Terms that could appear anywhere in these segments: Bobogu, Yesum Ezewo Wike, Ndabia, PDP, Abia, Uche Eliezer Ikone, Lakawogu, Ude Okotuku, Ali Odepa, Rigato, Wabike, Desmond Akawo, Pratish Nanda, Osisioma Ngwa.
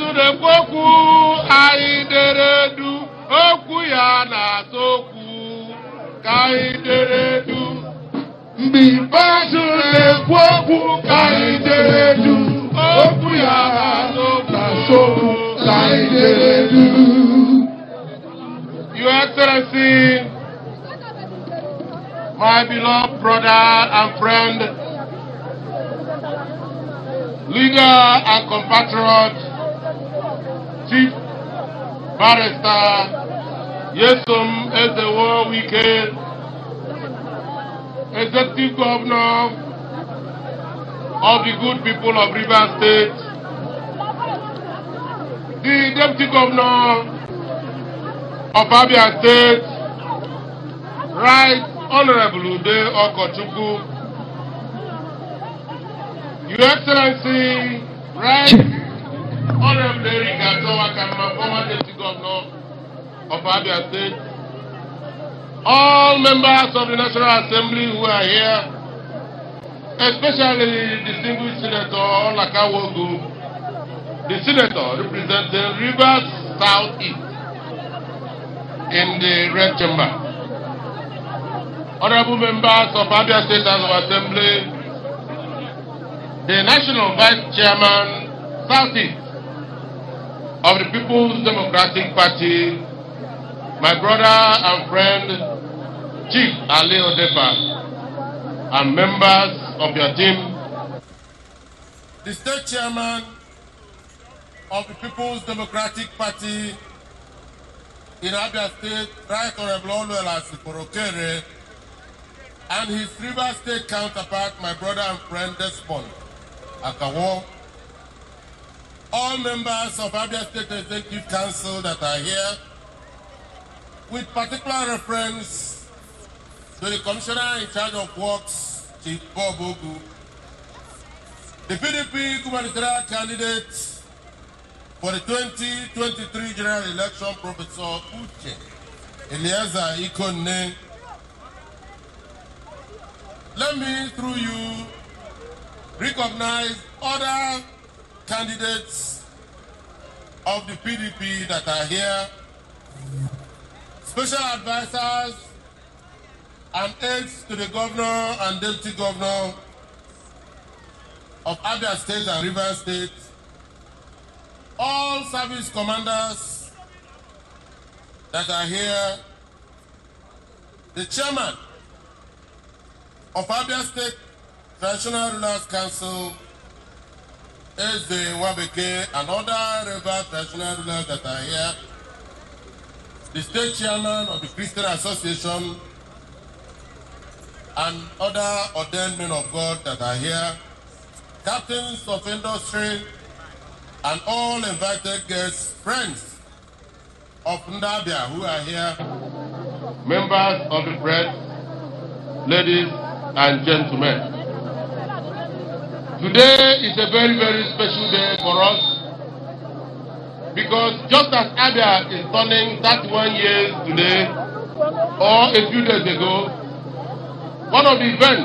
Zurepoku aideredu okuya na soku kaideredu mbi bazurepoku kaideredu okuya na soku kaideredu. Your Excellency, my beloved brother and friend, leader and compatriot, Chief Barrister Yesum Ezewo Wike, Executive Governor of the good people of Rivers State, the Deputy Governor of Abia State, Right Honorable Ude Okotuku, Your Excellency, Right Honorable Rigato, former Deputy Governor of Abia State, all members of the National Assembly who are here, especially distinguished Senator Lakawogu, the Senator representing Rivers Southeast in the Red Chamber. Honorable members of Abia State House of Assembly, the National Vice Chairman, Southeast, of the People's Democratic Party, my brother and friend, Chief Ali Odepa, and members of your team, the State Chairman of the People's Democratic Party in Abia State, Right Honorable Oluwaseyi, and his Rivers State counterpart, my brother and friend Desmond Akawo, all members of Abia State Executive Council that are here, with particular reference to the Commissioner in charge of Works, Chief Bobogu, the PDP gubernatorial candidate for the 2023 general election, Professor Uche Eliezer Ikone. Let me, through you, recognize other candidates of the PDP that are here, special advisors and aides to the governor and deputy governor of Abia State and Rivers State, all service commanders that are here, the chairman of Abia State Traditional Rulers Council, Wabike, and other river traditional rulers that are here, the state chairman of the Christian Association, and other ordained men of God that are here, captains of industry, and all invited guests, friends of Ndabia who are here, members of the press, ladies and gentlemen. Today is a very, very special day for us, because just as Abia is turning 31 years today, or a few days ago, one of the events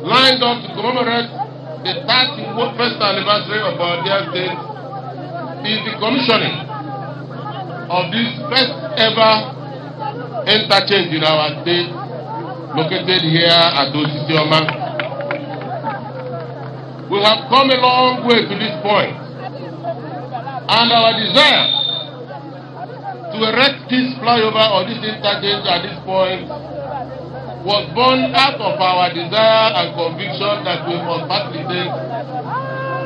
lined up to commemorate the 31st anniversary of our dear state is the commissioning of this first ever interchange in our state, located here at Osisioma. We have come a long way to this point, and our desire to erect this flyover or this interchange at this point was born out of our desire and conviction that we must facilitate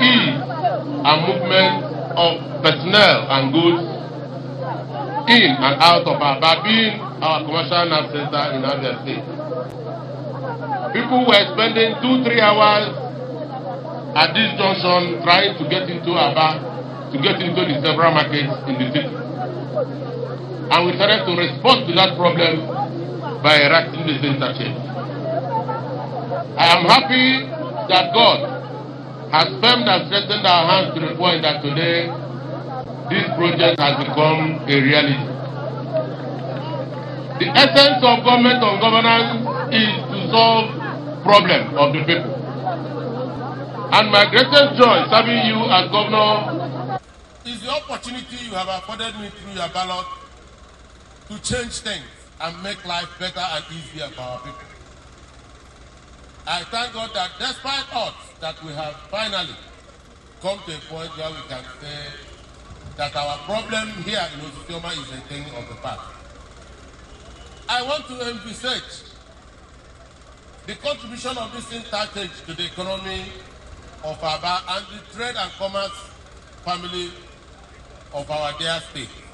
ease and movement of personnel and goods in and out of Abia, being our commercial hub center in Abia State. People were spending 2-3 hours at this junction trying to get into Abia, to get into the several markets in the city. And we started to respond to that problem by erecting this interchange. I am happy that God has firmed and strengthened our hands to the point that today this project has become a reality. The essence of government and governance is to solve problems of the people. And my greatest joy serving you as governor It's the opportunity you have afforded me through your ballot to change things and make life better and easier for our people. I thank God that despite odds that we have finally come to a point where we can say that our problem here in Osisioma is a thing of the past. I want to emphasize the contribution of this entire stage to the economy of Abia and the trade and commerce family of our dear state.